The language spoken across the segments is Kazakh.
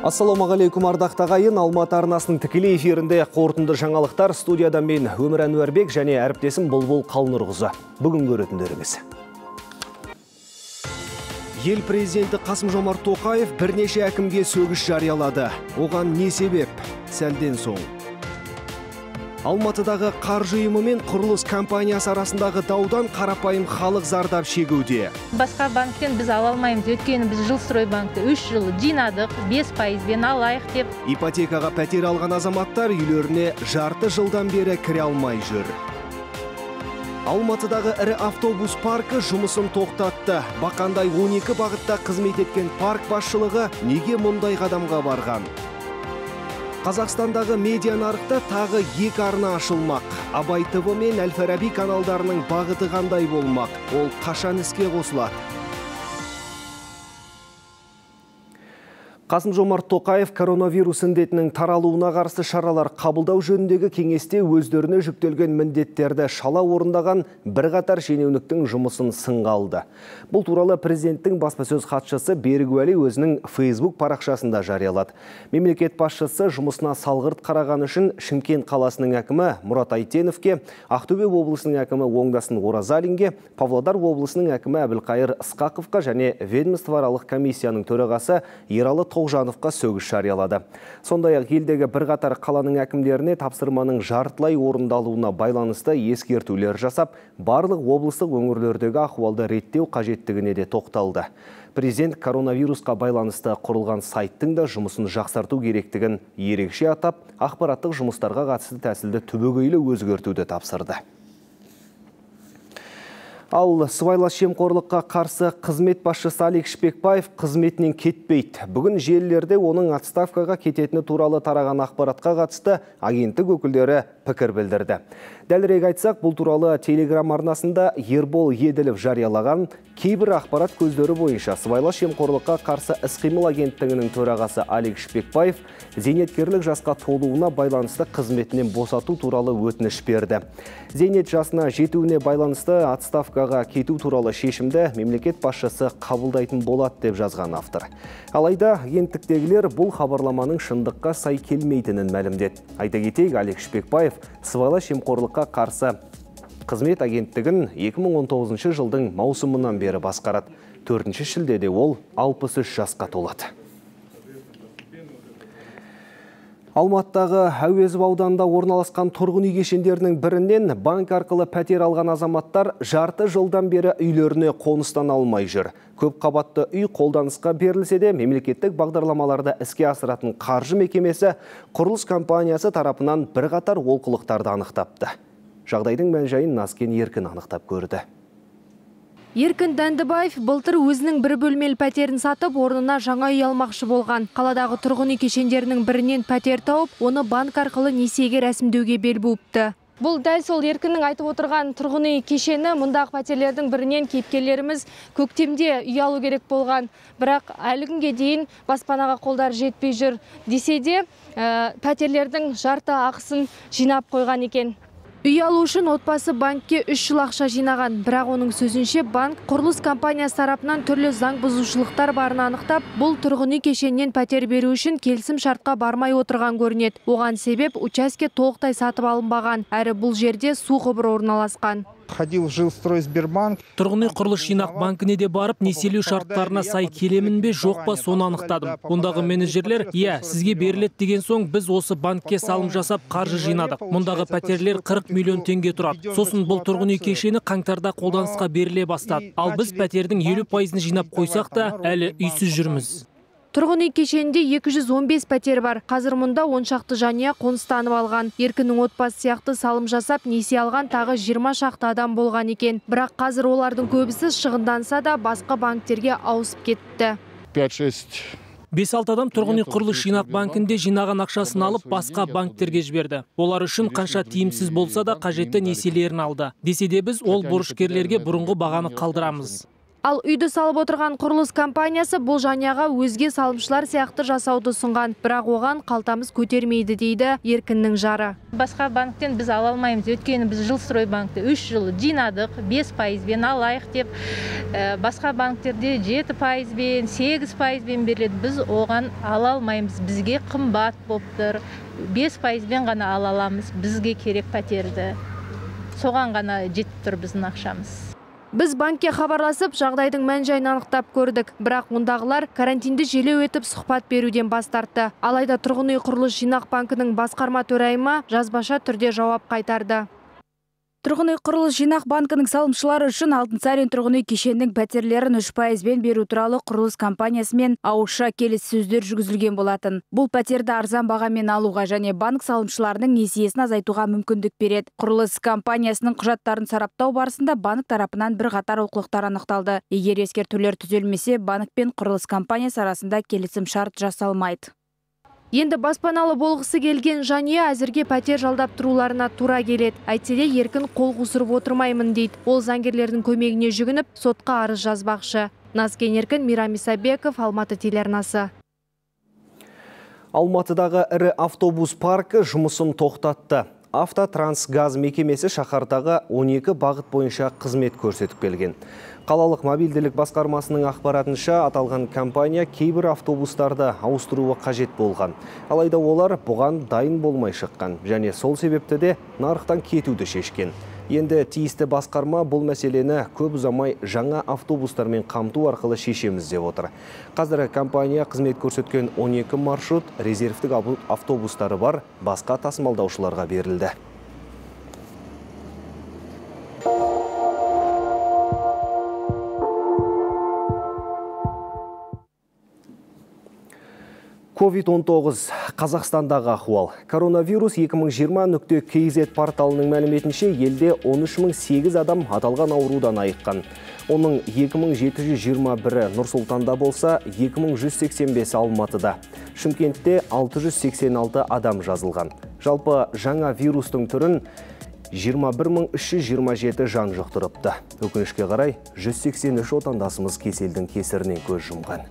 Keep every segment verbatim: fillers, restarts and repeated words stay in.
Ассаламағалейкум ардақты ағайын, Алматы арнасының тікелей эфирінде қорытынды жаңалықтар. Студиядан мен Өмір Әнуәрбек және әріптесім Бұлбұл Қалнұрғызы. Бүгін көретіндеріміз. Ел президенті Қасым-Жомарт Тоқаев бірнеше әкімге сөгіс жариялады. Оған не себеп? Сәлден соң. Алматыдағы қаржы ұйымы мен құрылыс компаниясы арасындағы даудан қарапайым халық зардап шегуде. Басқа банктен біз ала алмаймыз, өйткені біз Жылстрой банкты үш жыл жинадық, бес пайызбен алайық деп. Ипотекаға пәтер алған азаматтар үйлеріне жарты жылдан бері кіре алмай жүр. Алматыдағы ірі автобус паркі жұмысын тоқтатты. Бақандай он екі бағытта қызмет еткен парк басшылығы неге мұндай қадамға барған? Қазақстандағы медиа нарықта тағы екі арна ашылмақ. Абай ТВ мен Әл-Фараби каналдарының бағыты қандай болмақ? Ол қашан іске қосылады? Қасым-Жомарт Тоқаев коронавирус індетінің таралуына қарсы шаралар қабылдау жөніндегі кеңесте өздеріне жүктелген міндеттерді шала орындаған бірқатар шенеуніктің жұмысын сынға алды. Бұл туралы президенттің баспасөз хатшысы Берікуәли өзінің Facebook парақшасында жариялады. Мемлекет басшысы жұмысына салғырт қараған үшін Шымкент қаласының әкімі Мұрат Айтеновке, Ақтөбе облысының әкімі Оңдасын Оразалинге, Павлодар облысының әкімі Әбілқайыр Ысқақовқа және ведомствоаралық комиссияның төрағасы Ералы Тоғжановқа сөгіс жариялады. Сондай-ақ елдегі бірқатар қаланың әкімдеріне тапсырманың жартылай орындалуына байланысты ескертулер жасап, барлық облыстық өңірлердегі ахуалды реттеу қажет тігіне де тоқталды. Президент коронавирусқа байланысты құрылған сайттың да жұмысын жақсарту керектігін ерекше атап, ақпараттық жұмыстарға қатысты тәсілді түбегейлі өзгертуді тапсырды. Ал сыбайлас жемқорлыққа қарсы қызмет басшысы Алик Шпекбаев қызметінен кетпейді. Бүгін желілерде оның отставкаға кететіні туралы тараған ақпаратқа қатысты агенттік өкілдері пікір білдірді. Дәлірек айтсақ, бұл туралы телеграм арнасында Ербол Еділов жариялаған кейбір ақпарат көздері бойынша сыбайлас жемқорлыққа қарсы іс-қимыл агенттігінің төрағасы Алик Шпекбаев зейнеткерлік жасқа толуына байланысты қызметінен босату туралы өтініш берді. Зейнет жасына жетуіне байланысты отставка кету туралы шешімді мемлекет басшысы қабылдайтын болады деп жазған автор. Алайда агенттіктегілер бұл хабарламаның шындыққа сай келмейтінін мәлімдеді. Айта кетейік, Алик Шпекбаев сыбайлас жемқорлыққа қарсы қызмет агенттігін екі мың он тоғызыншы жылдың маусымынан бері басқарады. төртінші шілдеде ол алпыс үш жасқа толады. Алматыдағы Әуезов ауданында орналасқан тұрғын үй кешендерінің бірінен банк арқылы пәтер алған азаматтар жарты жылдан бері үйлеріне қоныстана алмай жүр. Көп қабатты үй қолданысқа берілсе де, мемлекеттік бағдарламаларда іске асыратын қаржы мекемесі құрылыс компаниясы тарапынан бірқатар олқылықтарды анықтапты. Жағдайдың мән-жайын Наскен Еркін анықтап көрді. Еркін Дәндібаев былтыр өзінің бір бөлмелі пәтерін сатып, орнына жаңа үй алмақшы болған. Қаладағы тұрғын үй кешендерінің бірінен пәтер тауып, оны банк арқылы несиеге рәсімдеуге бел буыпты. Бұл дәл сол Еркіннің айтып отырған тұрғын үй кешені. Мұндағы пәтерлердің бірінен кейіпкерлеріміз көктемде үй алу керек болған. Бірақ әлі күнге дейін баспанаға қолдар жетпей жүр. Десе де, ә, пәтерлердің жарты ақысын жинап қойған екен. Үй алу үшін отбасы банкке үш жыл ақша жинаған, бірақ оның сөзінше банк құрылыс компаниясы тарапынан түрлі заң бұзушылықтар барын анықтап, бұл тұрғын үй кешенінен пәтер беру үшін келісім шартқа бармай отырған көрінеді. Оған себеп участке толықтай сатып алынбаған, әрі бұл жерде су құбыры орналасқан. Тұрғын үй құрылыс жинақ банкіне де барып, несиелеу шарттарына сай келемін бе, жоқ па, соны анықтадым. Ондағы менеджерлер, иә, сізге берілет деген соң, біз осы банкке салым жасап, қаржы жинадық. Мұндағы пәтерлер қырық миллион теңге тұрады. Сосын бұл тұрғын үй кешені қаңтарда қолданысқа беріле бастады. Ал біз пәтердің елу пайызын жинап қойсақ та, әлі үйсіз жүрміз. Тұрғын үй кешенінде екі жүз он бес пәтер бар. Қазір мұнда он шақты жанұя қоныстанып алған. Еркіннің отбасы сияқты салым жасап, несие алған тағы жиырма шақты адам болған екен. Бірақ қазір олардың көбісі шығынданса да басқа банктерге ауысып кетті. бес алты адам тұрғын үй құрылыс жинақ банкінде жинаған ақшасын алып басқа банктерге жіберді. Олар үшін қанша тиімсіз болса да қажетті несиелерін алды. Десе де біз ол борышкерлерге бұрынғы бағаны қалдырамыз. Ал үйді салып отырған құрылыс компаниясы бұл жанияға өзге салымшылар сияқты жасауды ұсынған, бірақ оған қалтамыз көтермейді дейді Еркіннің жары. Басқа банктен біз ала алмаймыз, өйткені біз Жылстрой банкте үш жыл жинадық, бес пайызбен алайық деп, басқа банктерде жеті пайызбен, сегіз пайызбен беріледі. Біз оған ала алмаймыз, бізге қымбат боптыр. бес пайызбен ғана ала аламыз, бізге керек пәтерді. Соған ғана жетіп тұр біздің ақшамыз. Біз банкке хабарласып, жағдайдың мән-жайын анықтап көрдік. Бірақ ондағылар карантинді желеу етіп сұхбат беруден бас тартты. Алайда тұрғын үй құрылыс жинақ банкінің басқарма төрайымы жазбаша түрде жауап қайтарды. Тұрғын үй құрылыс жинақ банкінің салымшылары үшін Алтынсарин тұрғын үй кешенінің пәтерлерін үш пайызбен беру туралы құрылыс компаниясымен ауызша келіссөздер жүргізілген болатын. Бұл пәтерді арзан бағамен алуға және банк салымшыларының несиесін азайтуға мүмкіндік береді. Құрылыс компаниясының құжаттарын сараптау барысында банк тарапынан бір қатар олқылықтар анықталды. Егер ескертулер түзелмесе, банк пен құрылыс компаниясы арасында келісімшарт жасалмайды. Енді баспаналы болғысы келген жанұя әзірге пәтер жалдап тұруларына тура келеді. Әйтсе де еркін қол қусырып отырмаймын дейді. Ол заңгерлердің көмегіне жүгініп, сотқа арыз жазбақшы. Назген Еркін, Мирами Сабеков, Алматы телеарнасы. Алматыдағы ірі автобус паркі жұмысын тоқтатты. Автотрансгаз мекемесі шаһардағы он екі бағыт бойынша қызмет көрсетіп келген. Қалалық мобильділік басқармасының ақпаратынша аталған компания кейбір автобустарды ауыстыруы қажет болған. Алайда олар бұған дайын болмай шыққан және сол себепті де нарықтан кетуді шешкен. Енді тиісті басқарма бұл мәселені көп ұзамай жаңа автобустармен қамту арқылы шешеміз деп отыр. Қазір компания қызмет көрсеткен он екі маршрут резервтік автобустары бар басқа тасымалдаушыларға берілді. ковид он тоғыз Қазақстандағы ахуал. Коронавирус екі мың жиырма нүкте кз порталының мәліметінше елде он үш мың сегіз адам аталған аурудан айыққан. Оның екі мың жеті жүз жиырма бірі Нұр-Сұлтанда болса, екі мың жүз сексен бесі Алматыда. Шымкентте алты жүз сексен алты адам жазылған. Жалпы жаңа вирустың түрін жиырма бір мың үш жүз жиырма жеті жан жұқтырыпты. Өкінішке қарай жүз сексен үш отандасымыз кеселдің кесірінен көз жұмған.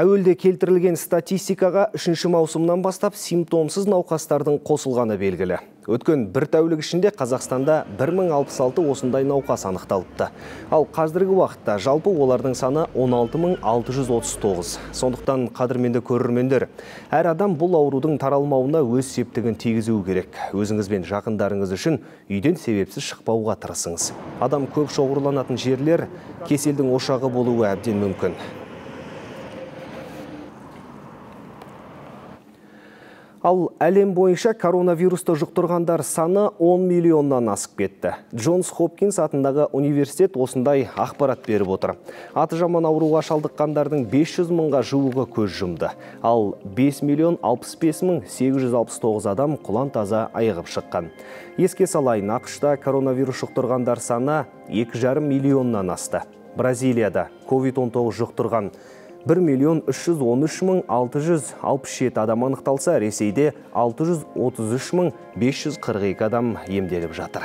Әуелде келтірілген статистикаға үшінші маусымнан бастап симптомсыз науқастардың қосылғаны белгілі. Өткен бір тәулік ішінде Қазақстанда бір мың алпыс алты осындай науқас анықталыпты. Ал қазіргі уақытта жалпы олардың саны он алты мың алты жүз отыз тоғыз. Сондықтан қадірменді көрермендер, әр адам бұл аурудың таралмауына өз септігін тигізуі керек. Өзіңіз бен жақындарыңыз үшін үйден себепсіз шықпауға тырысыңыз. Адам көп шоғырланатын жерлер кеселдің ошағы болуы әбден мүмкін. Ал әлем бойынша коронавирусты жұқтырғандар саны он миллионнан асып кетті. Джонс Хопкинс атындағы университет осындай ақпарат беріп отыр. Аты жаман ауруға шалдыққандардың бес жүз мыңға жуығы көз жұмды. Ал бес миллион алпыс бес мың сегіз жүз алпыс тоғыз адам құлан таза айығып шыққан. Еске салайын, ақшта коронавирус жұқтырғандар саны екі жарым миллионнан асты. Бразилияда ковид он тоғыз жұқтырған бір миллион үш жүз он үш мың алты жүз алпыс жеті адам анықталса, Ресейде алты жүз отыз үш мың бес жүз қырық екі адам емделіп жатыр.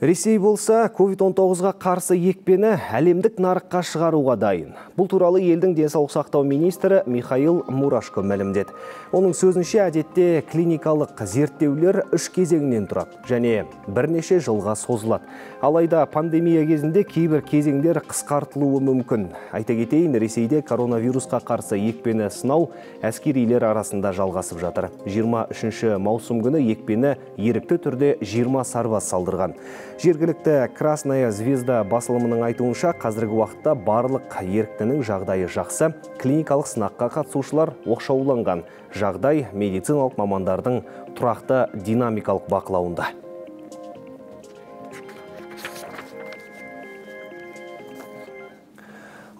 Ресей болса, ковид он тоғызға қарсы екпені әлемдік нарыққа шығаруға дайын. Бұл туралы елдің денсаулық сақтау министрі Михаил Мурашко мәлімдеді. Оның сөзінше, әдетте клиникалық зерттеулер үш кезеңнен тұрады және бірнеше жылға созылады. Алайда пандемия кезінде кейбір кезеңдер қысқартылуы мүмкін. Айта кетейін, Ресейде коронавирусқа қарсы екпені сынау әскерилер арасында жалғасып жатыр. жиырма үшінші маусым күні екпені ерікті түрде жиырма сарбаз салдырған. Жергілікті «Красная звезда» басылымының айтуынша, қазіргі уақытта барлық еріктінің жағдайы жақсы, клиникалық сынаққа қатысушылар оқшауланған. Жағдай медициналық мамандардың тұрақты динамикалық бақылауында.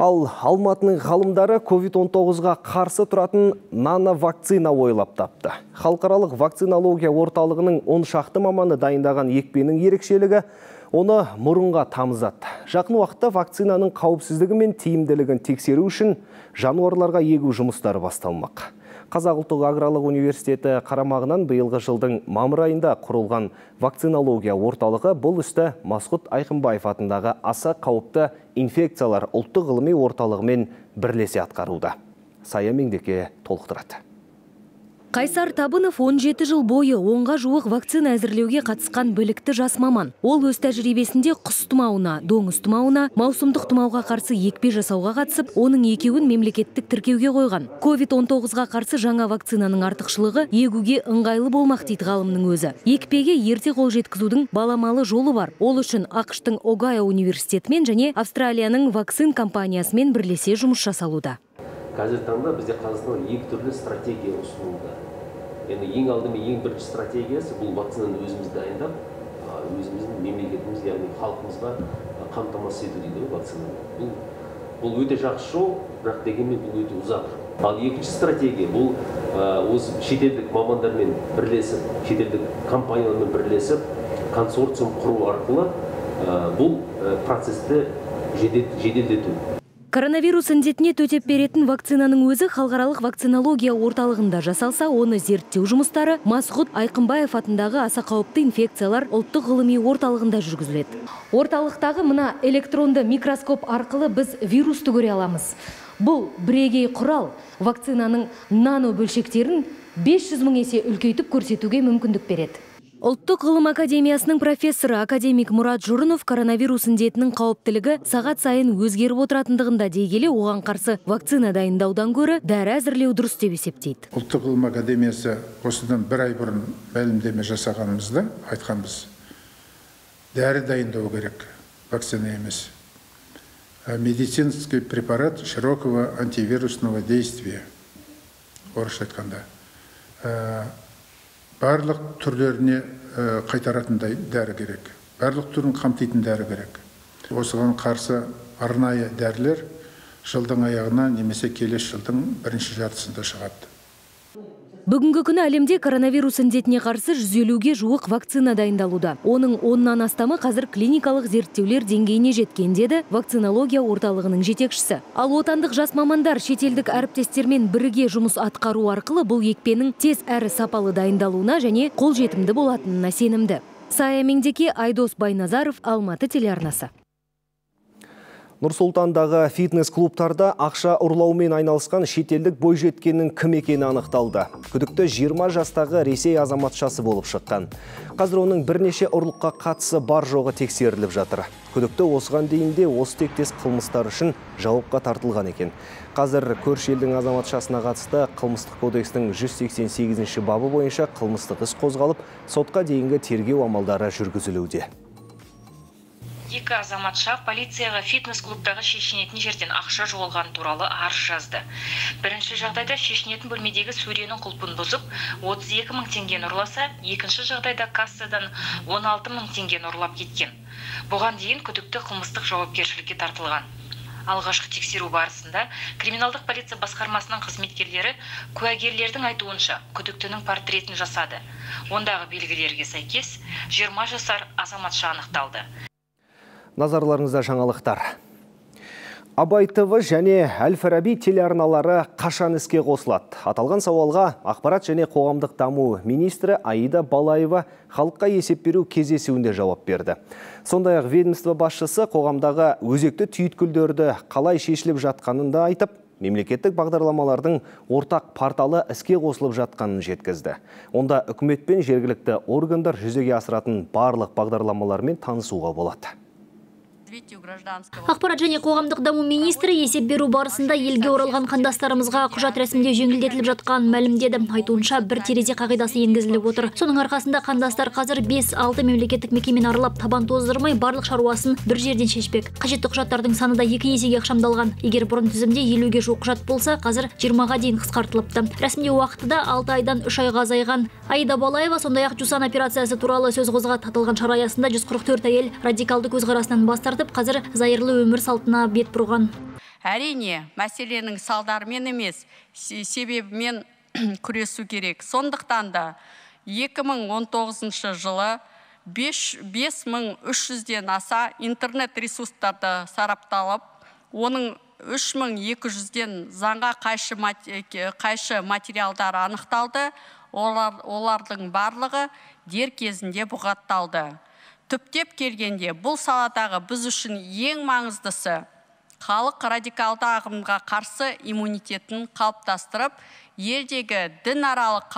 Ал Алматының ғалымдары ковид он тоғызға қарсы тұратын нано-вакцина ойлап тапты. Халықаралық вакцинология орталығының он шақты маманы дайындаған екпенің ерекшелігі оны мұрынға тамызады. Жақын уақытта вакцинаның қауіпсіздігі мен тиімділігін тексеру үшін жануарларға егу жұмыстары басталмақ. Қазақ ұлттық аграрлық университеті қарамағынан биылғы жылдың мамыр айында құрылған вакцинология орталығы бұл істі Масхут Айқымбаев атындағы аса қауіпті инфекциялар ұлттық ғылым орталығымен бірлесе атқаруда. Саямеңдеке толықтырады. Қайсар Табынов он жеті жыл бойы онға жуық вакцина әзірлеуге қатысқан білікті жас маман. Ол өз тәжірибесінде құс тұмауына, доңыз тұмауына, маусымдық тұмауға қарсы екпе жасауға қатысып, оның екеуін мемлекеттік тіркеуге қойған. ковид он тоғызға қарсы жаңа вакцинаның артықшылығы егуге ыңғайлы болмақ дейді ғалымның өзі. Екпеге ерте қол жеткізудің баламалы жолы бар. Ол үшін ақш-тың Огайо университетімен және Австралияның вакцин компаниясымен бірлесе жұмыс жасалуда. Қазіргі таңда бізде Қазақстан екі түрлі стратегия ұсынылды. Яғни ең алдымен ең бірінші стратегиясы бұл вакцинаны өзіміз дайындап, өзіміздің мемлекетіміз, яғни халқымызға қамтамасыз ету дейді вакцинаны. Бұл өте жақсы жол, бірақ дегенмен бұл өте ұзақ жол. Ал екінші стратегия бұл осы шетелдік мамандармен бірлесіп, шетелдік компаниялармен бірлесіп, консорциум құру арқылы бұл процесті жеделдету. Коронавирус індетіне төтеп беретін вакцинаның өзі халықаралық вакцинология орталығында жасалса, оны зерттеу жұмыстары Масхут Айқымбаев атындағы аса қауіпті инфекциялар ұлттық ғылыми орталығында жүргізіледі. Орталықтағы мына электронды микроскоп арқылы біз вирусты көре аламыз. Бұл бірегей құрал вакцинаның нано бөлшектерін бес жүз мың есе үлкейтіп көрсетуге мүмкіндік береді. Ұлттық ғылым академиясының профессоры академик Мұрат Жұрынов коронавирус індетінің қауіптілігі сағат сайын өзгеріп отыратындығында дегеле оған қарсы вакцина дайындаудан көрі дәрі әзірлеу дұрыс деп есептейді. Ұлттық ғылым академиясы осыдан бір ай бұрын мәлімдеме жасағанымызда айтқанбыз. Дәрі дайындау керек, вакцина емес. Медицинский препарат широкого антивирусного действия. Орысша айтқанда. Барлық түрлеріне қайтаратындай дәрі керек. Барлық түрін қамтитын дәрі керек. Осыған қарсы арнайы дәрілер жылдың аяғына немесе келесі жылдың бірінші жартысында шығады. Бүгінгі күні әлемде коронавирус індетіне қарсы жүз елуге жуық вакцина дайындалуда. Оның оннан астамы қазір клиникалық зерттеулер деңгейіне жеткен деді вакцинология орталығының жетекшісі. Ал отандық жас мамандар шетелдік әріптестермен бірге жұмыс атқару арқылы бұл екпенің тез әрі сапалы дайындалуына және қолжетімді болатынына сенімді. Саямеңдеке Айдос Байназаров, Алматы телеарнасы. Нұрсултандағы фитнес-клубтарда ақша ұрлаумен айналысқан шетелдік бойжеткеннің кім екені анықталды. Күдікті жиырма жастағы Ресей азаматшасы болып шыққан. Қазір оның бірнеше ұрлыққа қатысы бар жоғы тексеріліп жатыр. Күдікті осыған дейінде осы тектес қылмыстар үшін жауапқа тартылған екен. Қазір көрші елдің азаматшасына қатысты қылмыстық кодекстің жүз сексен сегізінші бабы бойынша қылмыстық іс қозғалып, сотқа дейінгі тергеу амалдары жүргізілуде. Екі азаматша полицияға фитнес-клубтағы шешінетін жерден ақша жоғалған туралы арыз жазды. Бірінші жағдайда шешінетін бөлмедегі сөренің құлпын бұзып, отыз екі мың теңгені ұрласа, екінші жағдайда кассадан он алты мың теңгені ұрлап кеткен. Бұған дейін күдікті қылмыстық жауапкершілікке тартылған. Алғашқы тексеру барысында криминалдық полиция басқармасының қызметкерлері куәгерлердің айтуынша күдіктінің портретін жасады. Ондағы белгілерге сәйкес жиырма жасар азаматша анықталды. Назарларыңызда жаңалықтар. Абай ТВ және Әл-Фараби телеарналары қашан іске қосылады? Аталған сауалға ақпарат және қоғамдық даму министрі Айда Балаева халыққа есеп беру кездесуінде жауап берді. Сондай-ақ ведомство басшысы қоғамдағы өзекті түйткілдерді қалай шешіліп жатқанын да айтып, мемлекеттік бағдарламалардың ортақ порталы іске қосылып жатқанын жеткізді. Онда үкімет пен жергілікті органдар жүзеге асыратын барлық бағдарламалармен танысуға болады. Ақпарат және қоғамдық даму министрі есеп беру барысында елге оралған қандастарымызға құжат рәсімдеу жеңілдетіліп жатқан мәлімдеді. Айтуынша бір терезе қағидасы енгізіліп отыр. Соның арқасында қандастар қазір бес алты мемлекеттік мекемені аралап табан тоздырмай барлық шаруасын бір жерден шешпек. Қажетті құжаттардың саны да екі есеге ықшамдалған. Егер бұрын тізімде елуге жуық құжат болса, қазір жиырмаға дейін қысқартылыпты. Рәсімдеу уақыты да алты айдан үш айға азайған. Айда Балаева сондай-ақ Жусан операциясы туралы сөз қозғады. Аталған шара аясында жүз қырық төрт әйел радикалды көзқарасынан бас тартып қазір зайырлы өмір салтына бет бұрған. Әрине, мәселенің салдарымен емес, себебімен күресу керек. Сондықтан да екі мың он тоғызыншы жылы бес мың үш жүзден аса интернет ресурстарды сарапталып, оның үш мың екі жүзден заңға қайшы материалдар анықталды, олардың барлығы дер кезінде бұғатталды. Түптеп келгенде, бұл саладағы біз үшін ең маңыздысы халық радикалды ағымға қарсы иммунитетін қалыптастырып, елдегі дінаралық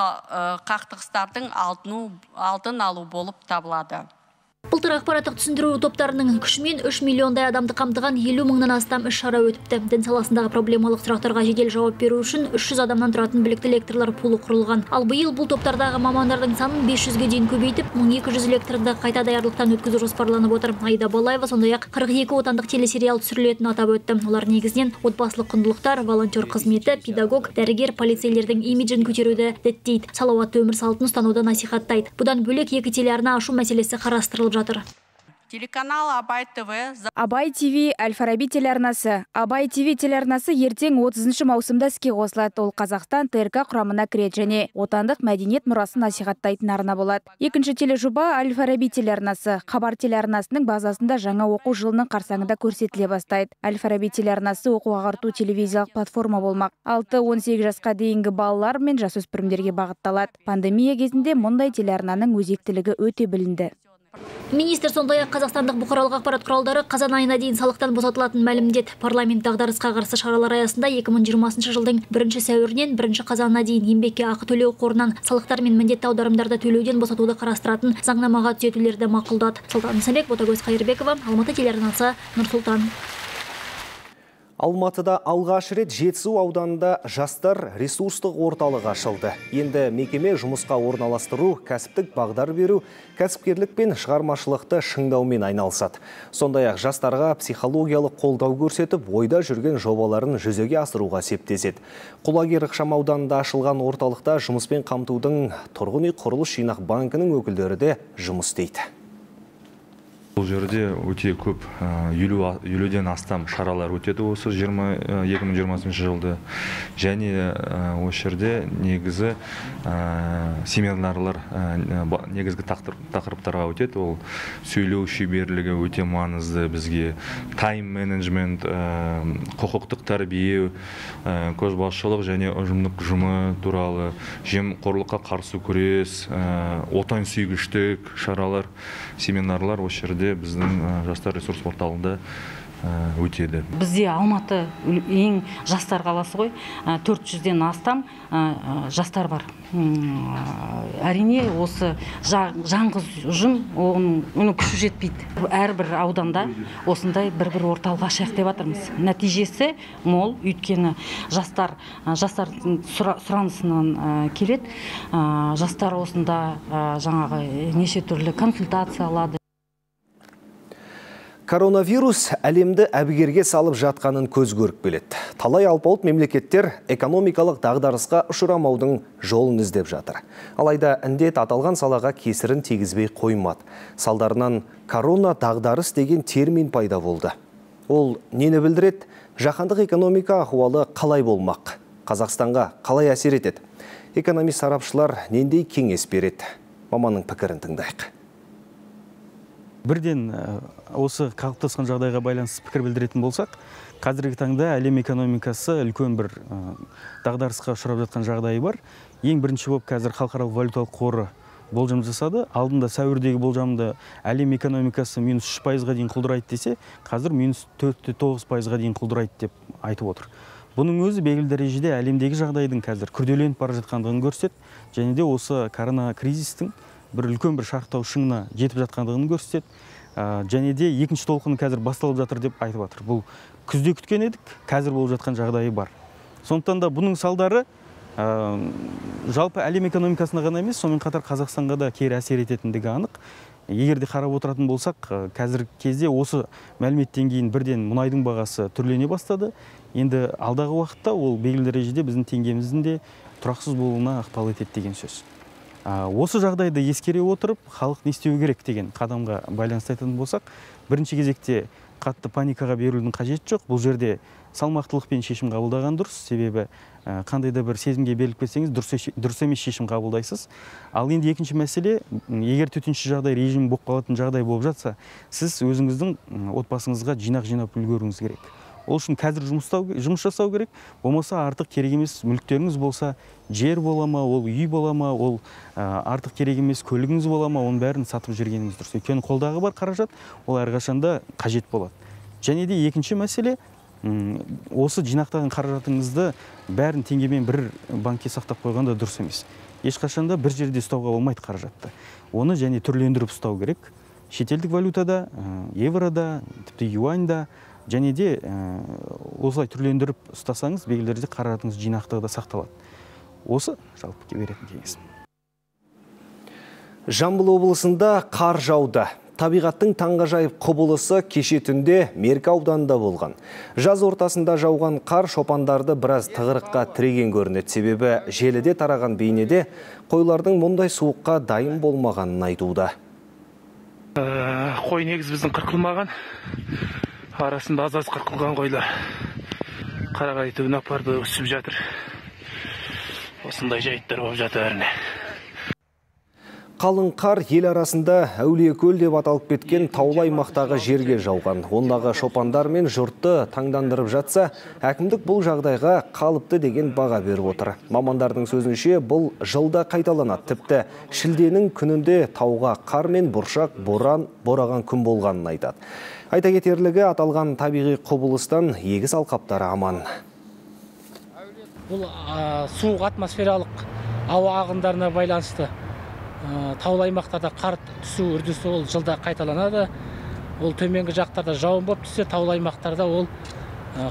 қақтығыстардың алдын алу болып табылады. Былтыр ақпараттық түсіндіру топтарының күшімен үш миллиондай адамды қамтыған елу мыңнан астам іс шара өтіпті. Дін саласындағы проблемалық сұрақтарға жедел жауап беру үшін үш жүз адамнан тұратын білікті лекторлар пулы құрылған. Ал биыл бұл топтардағы мамандардың санын бес жүзге дейін көбейтіп, мың екі жүз лекторды қайта даярлықтан өткізу жоспарланып отыр. Айда Балаева сондай-ақ қырық екі отандық телесериал түсірілетінін атап өтті. Олар негізінен отбасылық құндылықтар, волонтер қызметі, педагог, дәрігер, полицейлердің имиджін көтеруді діттейді, салауатты өмір салтын ұстануды насихаттайды. Бұдан бөлек екі телеарна ашу мәселесі қарастырылып жатыр. Телеканал Абай ТВ, Абай ТВ, Әл-Фараби телеарнасы. Абай ТВ телеарнасы ертең отызыншы маусымда іске қосылады. Ол Қазақстан ТРК құрамына кіреді және отандық мәдениет мұрасын насихаттайтын арна болады. Екінші тележоба Әл-Фараби телеарнасы. Хабар телеарнасының базасында жаңа оқу жылының қарсаңында көрсетіле бастайды. Әл-Фараби телеарнасы оқу-ағарту телевизиялық платформа болмақ. алты он сегіз жасқа дейінгі балалар мен жасөспірімдерге бағытталады. Пандемия кезінде мұндай телеарнаның өзектілігі өте білінді. Министр сондай-ақ қазақстандық бұқаралық ақпарат құралдары қазан айына дейін салықтан босатылатын мәлімдеді. Парламент дағдарысқа қарсы шаралар аясында екі мың жиырмасыншы жылдың бірінші сәуірінен бірінші қазанына дейін еңбекке ақы төлеу қорынан салықтар мен міндетті аударымдарды төлеуден босатуды қарастыратын заңнамаға түзетулерді мақұлдады. Сұлтан Сәбек, Ботагөз Қайырбекова, Алматы телеарнасы, Нұрсұлтан. Алматыда алғаш рет Жетісу ауданында жастар ресурстық орталығы ашылды. Енді мекеме жұмысқа орналастыру, кәсіптік бағдар беру, кәсіпкерлік пен шығармашылықты шыңдаумен айналысады. Сондай-ақ жастарға психологиялық қолдау көрсетіп, ойда жүрген жобаларын жүзеге асыруға септеседі. Құлагер ықшам ауданында ашылған орталықта жұмыспен қамтудың тұрғын үй құрылыс жинақ банкінің өкілдері де жұмыс істейді. Бұл жерде өте көп елуден астам шаралар өтеді осы екі мың жиырмасыншы жылды. Және осы жерде негізі семинарлар негізгі тақырыптарға өтеді. Ол сөйлеу шеберлігі өте маңызды бізге. Тайм менеджмент, құқықтық тәрбие, көшбасшылық және ұжымдық жұмыс туралы, жемқорлыққа қарсы күрес, отансүйгіштік шаралар, семинарлар осы жерде біздің жастар ресурс орталығында өтеді. Бізде Алматы ең жастар қаласы ғой, төрт жүзден астам жастар бар. Әрине, осы жаңғыз ұжым, оның күші жетпейді. Әрбір ауданда осындай бір-бір орталға шақ деп атырмыз. Нәтижесі мол, өйткені жастар сұранысынан келеді. Жастар осында жаңағы неше түрлі консультация алады. Коронавирус әлемді әбігерге салып жатқанын көз көріп келеді. Талай алпауыт мемлекеттер экономикалық дағдарысқа ұшырамаудың жолын іздеп жатыр. Алайда індет аталған салаға кесірін тигізбей қоймады. Салдарынан корона дағдарыс деген термин пайда болды. Ол нені білдіреді? Жаһандық экономика ахуалы қалай болмақ? Қазақстанға қалай әсер етеді? Экономист сарапшылар нендей кеңес береді? Маманның пікірін тыңдайық. Бірден осы қалыптасқан жағдайға байланысты пікір білдіретін болсақ, қазіргі таңда әлем экономикасы үлкен бір дағдарысқа ұшырап жатқан жағдайы бар. Ең бірінші болып қазір халықаралық валюталық қоры болжам жасады. Алдында сәуірдегі болжамды әлем экономикасы минус үш пайызға дейін құлдырайды десе, қазір минус төрт те тоғыз пайызға дейін құлдырайды деп айтып отыр. Бұның өзі белгілі дәрежеде әлемдегі жағдайдың қазір күрделеніп бара жатқандығын көрсетеді, және де осы корона кризистің бір үлкен бір шарықтау шыңына жетіп жатқандығын көрсетеді. Және де екінші толқыны қазір басталып жатыр деп айтып жатыр. Бұл күзде күткен едік, қазір болып жатқан жағдайы бар. Сондықтан да бұның салдары жалпы әлем экономикасына ғана емес, сонымен қатар Қазақстанға да кері әсер ететіндігі анық. Егер де қарап отыратын болсақ, қазіргі кезде осы мәліметтен кейін бірден мұнайдың бағасы түрлене бастады. Енді алдағы уақытта ол белгілі дәрежеде біздің теңгеміздің де тұрақсыз болуына ықпал етеді деген сөз. Осы жағдайды ескере отырып, халық не істеу керек деген қадамға байланысты айтатын болсақ, бірінші кезекте қатты паникаға берілудің қажет жоқ. Бұл жерде салмақтылықпен шешім қабылдаған дұрыс, себебі қандай да бір сезімге беріліп кетсеңіз, дұрыс емес шешім қабылдайсыз. Ал енді екінші мәселе, егер төтенше жағдай режимі болып қалатын жағдай болып жатса, сіз өзіңіздің отбасыңызға жинақ жинап үлгеруіңіз керек. Ол үшін қазір жұмыс жасау керек, болмаса артық керек емес мүліктеріңіз болса, жер бола ма, ол үй бола ма, ол артық керек емес көлігіңіз бола ма, оның бәрін сатып жүргеніңіз дұрыс. Өйткені қолдағы бар қаражат, ол әрқашанда қажет болады. Және де екінші мәселе, осы жинақтаған қаражатыңызды бәрін теңгемен бір банкке сақтап қойғанда дұрыс емес. Ешқашанда бір жерде ұстауға болмайды қаражатты. Оны және түрлендіріп ұстау керек. Шетелдік валютада, еврода, тіпті юаньда, және де осылай түрлендіріп ұстасаңыз, белгілерде қаражатыңыз жинақтығы да сақталады. Осы жалпы беретін кеңесім. Жамбыл облысында қар жауды. Табиғаттың таңғажайып құбылысы кеше түнде Меркі ауданында болған. Жаз ортасында жауған қар шопандарды біраз тығырыққа тіреген көрінеді. Себебі желіде тараған бейнеде қойлардың мұндай суыққа дайын болмағанын айтуда. Қой негіз біздің қырқылмаған. Арасында аз-аз қырқылған қойлар қарағай түбіне апарып өсіп жатыр. Осындай жайттар болып жатыр әріне. Қалың қар ел арасында Әулиекөл деп аталып кеткен таулы аймақтағы жерге жауған. Ондағы шопандар мен жұртты таңдандырып жатса, әкімдік бұл жағдайға қалыпты деген баға беріп отыр. Мамандардың сөзінше, бұл жылда қайталанады. Тіпті шілденің күнінде тауға қар мен бұршақ боран бораған күн болғанын айтады. Айта кетерлігі, аталған табиғи құбылыстан егіс алқаптары аман. Бұл суық атмосфералық ауа ағындарына байланысты таулы аймақтарда қар түсу үрдісі ол жылда қайталанады. Ол төменгі жақтарда жауын болып түссе, таулы аймақтарда ол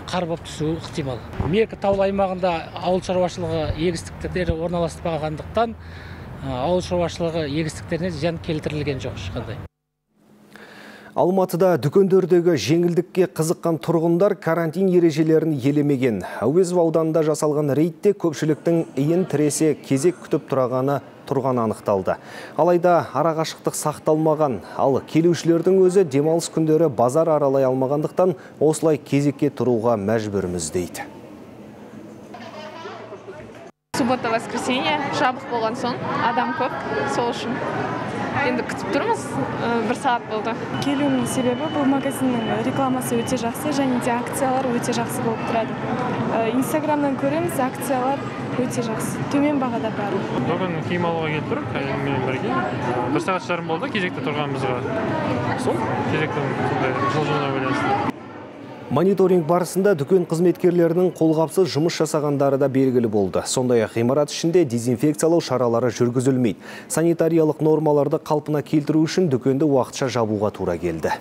қар болып түсу ықтимал. Меркі таулы аймағында ауыл шаруашылығы егістіктері орналастырылмағандықтан ауыл шаруашылығы егістіктеріне зиян келтірілген жоқ ешқандай. Алматыда дүкендердегі жеңілдікке қызыққан тұрғындар карантин ережелерін елемеген. Әуезов ауданында жасалған рейдте көпшіліктің иін тіресе кезек күтіп тұрғаны анықталды. Алайда арақашықтық сақталмаған, ал келушілердің өзі демалыс күндері базар аралай алмағандықтан осылай кезекке тұруға мәжбүрміз дейді. Суббота воскресенье жабық болған соң адам көп, сол үшін енді күтіп тұрмыз, бір сағат болды. Келуімнің себебі бұл магазиннің рекламасы өте жақсы, және де акциялар өте жақсы болып тұрады. Инстаграмнан көреміз, акциялар өте жақсы, төмен бағада бар. Бүгін киім алуға келіп тұрып, әйеліммен бірге. Бір сағат жарым болды, кезекте тұрғанымызға. Сол кезекте жылжуына байланысты. Мониторинг барысында дүкен қызметкерлерінің қолғапсыз жұмыс жасағандары да белгілі болды. Сондай-ақ ғимарат ішінде дезинфекциялау шаралары жүргізілмейді. Санитариялық нормаларды қалпына келтіру үшін дүкенді уақытша жабуға тура келді.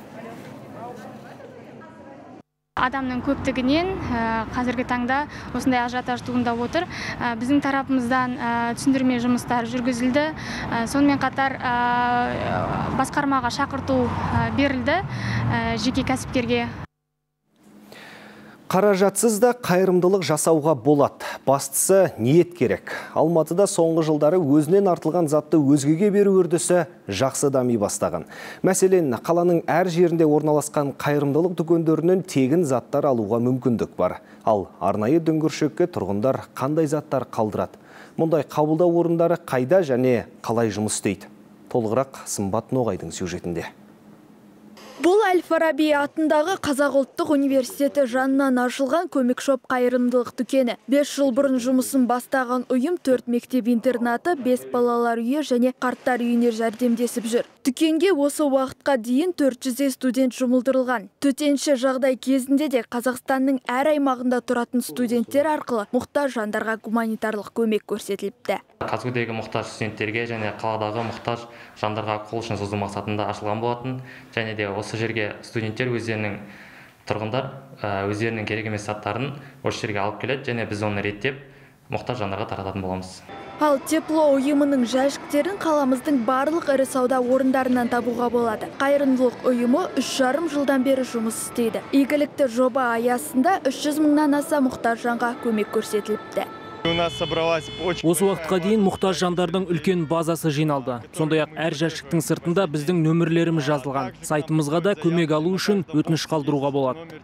Адамның көптігінен қазіргі таңда осындай ажиотаж туындап отыр. Біздің тарапымыздан түсіндірме жұмыстар жүргізілді. Сонымен қатар басқармаға шақырту берілді жеке кәсіпкерге. Қаражатсыз да қайырымдылық жасауға болады. Бастысы ниет керек. Алматыда соңғы жылдары өзінен артылған затты өзгеге беру үрдісі жақсы дами бастаған. Мәселен, қаланың әр жерінде орналасқан қайырымдылық дүкендерінен тегін заттар алуға мүмкіндік бар. Ал арнайы дүңгіршекке тұрғындар қандай заттар қалдырады? Мұндай қабылдау орындары қайда және қалай жұмыс істейді? Толығырақ Сымбат Ноғайдың сюжетінде. Бұл Әл-Фараби атындағы Қазақ ұлттық университеті жанынан ашылған көмекшоп қайырымдылық дүкені. бес жыл бұрын жұмысын бастаған ұйым төрт мектеп интернаты, бес балалар үйі және қарттар үйіне жәрдемдесіп жүр. Дүкенге осы уақытқа дейін төрт жүзден студент жұмылдырылған. Төтенше жағдай кезінде де Қазақстанның әр аймағында тұратын студенттер арқылы мұқтаж жандарға гуманитарлық көмек көрсетіліпті. Қазгүдегі мұқтаж студенттерге және қаладағы мұқтаж жандарға қол ұшын созу мақсатында ашылған болатын, және де осы жерге студенттер өздерінің тұрғындар өздерінің керек емес заттарын осы жерге алып келеді, және біз оны реттеп мұқтаж жандарға тарататын боламыз. Ал тепло ұйымының жәшіктерін қаламыздың барлық ірі сауда орындарынан табуға болады. Қайырымдылық ұйымы үш жарым жылдан бері жұмыс істейді. Игілікті жоба аясында үш жүз мыңнан аса мұқтаж жанға көмек көрсетіліпті. Осы уақытқа дейін мұқтаж жандардың үлкен базасы жиналды. Сондай-ақ әр жәшіктің сыртында біздің нөмірлеріміз жазылған. Сайтымызға да көмек алу үшін өтініш қалдыруға болады.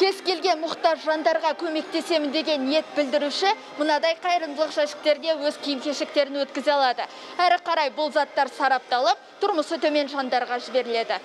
Кез келген мұқтаж жандарға көмектесемін деген ниет білдіруші мынадай қайырымдылық жәшіктерге өз киім-кешектерін өткізе алады. Әрі қарай бұл заттар сарапталып, тұрмысы төмен жандарға жіберіледі.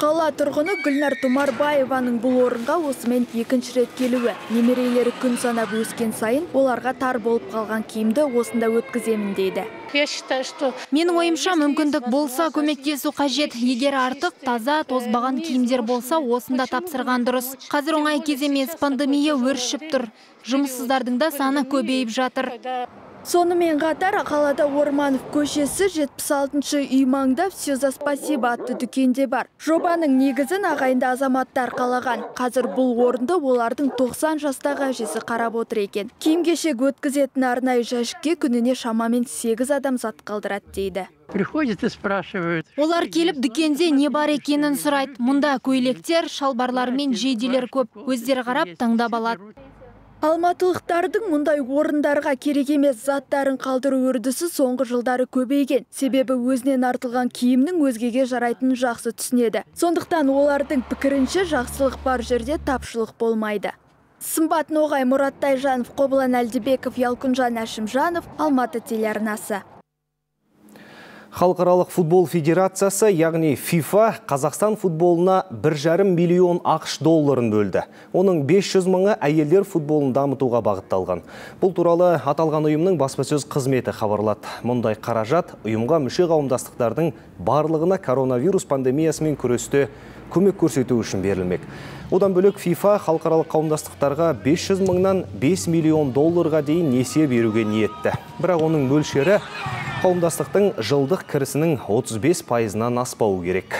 Қала тұрғыны Глюнар Тумарбаеваның бұл орынға осымен екінші рет келуі. Немерелері күн санап өскен сайын оларға тар болып қалған киімді осында өткіземін дейді. Менің ойымша мүмкіндік болса көмектесу қажет. Егер артық, таза, тозбаған киімдер болса осында тапсырған дұрыс. Қазір оңай кез емес, пандемия өршіп тұр. Жұмыссыздардың да саны көбейіп жатыр. Сонымен қатар қалада Орманов көшесі жетпіс алтыншы үй маңында «Все за спасибо» атты дүкенде бар. Жобаның негізін ағайынды азаматтар қалаған. Қазір бұл орынды олардың тоқсан жастағы әжесі қарап отыр екен. Киім-кешек өткізетін арнайы жәшікке күніне шамамен сегіз адам зат қалдырады дейді. Приходят и спрашивают. Олар келіп дүкенде не бар екенін сұрайды. Мұнда көйлектер, шалбарлар мен жейделер көп. Өздері қарап таңдап алады. Алматылықтардың мұндай орындарға керек емес заттарын қалдыру үрдісі соңғы жылдары көбейген. Себебі өзінен артылған киімнің өзгеге жарайтынын жақсы түсінеді. Сондықтан олардың пікірінше жақсылық бар жерде тапшылық болмайды. Сымбат Ноғай, Мұрат Жұрынов, Қобылан Әлдібеков, Ялқынжан Әшімжанов, Алматы телеарнасы. Халықаралық футбол федерациясы, яғни ФИФА, Қазақстан футболына бір жарым миллион ақш долларын бөлді. Оның бес жүз мыңы әйелдер футболын дамытуға бағытталған. Бұл туралы аталған ұйымның баспасөз қызметі хабарлады. Мұндай қаражат ұйымға мүше қауымдастықтардың барлығына коронавирус пандемиясымен күресте көмек көрсету үшін берілмек. Одан бөлек ФИФА халықаралық қауымдастықтарға бес жүз мыңнан бес миллион долларға дейін несие беруге ниетті. Бірақ оның мөлшері қауымдастықтың жылдық кірісінің отыз бес пайызынан аспауы керек.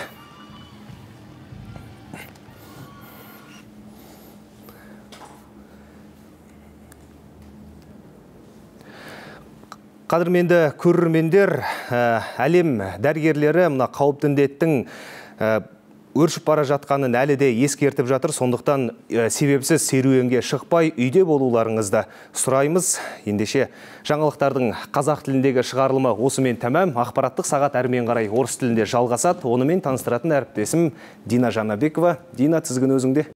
Қадірменді көрермендер, әлем дәрігерлері мына қауіпті індеттің өршіп бара жатқанын әлі де ескертіп жатыр, сондықтан себепсіз серуенге шықпай үйде болуларыңызды сұраймыз. Ендеше жаңалықтардың қазақ тіліндегі шығарылымы осымен тәмам. Ақпараттық сағат әрмен қарай орыс тілінде жалғасады. Онымен таныстыратын әріптесім Дина Жанабекова. Дина, тізгін өзіңде.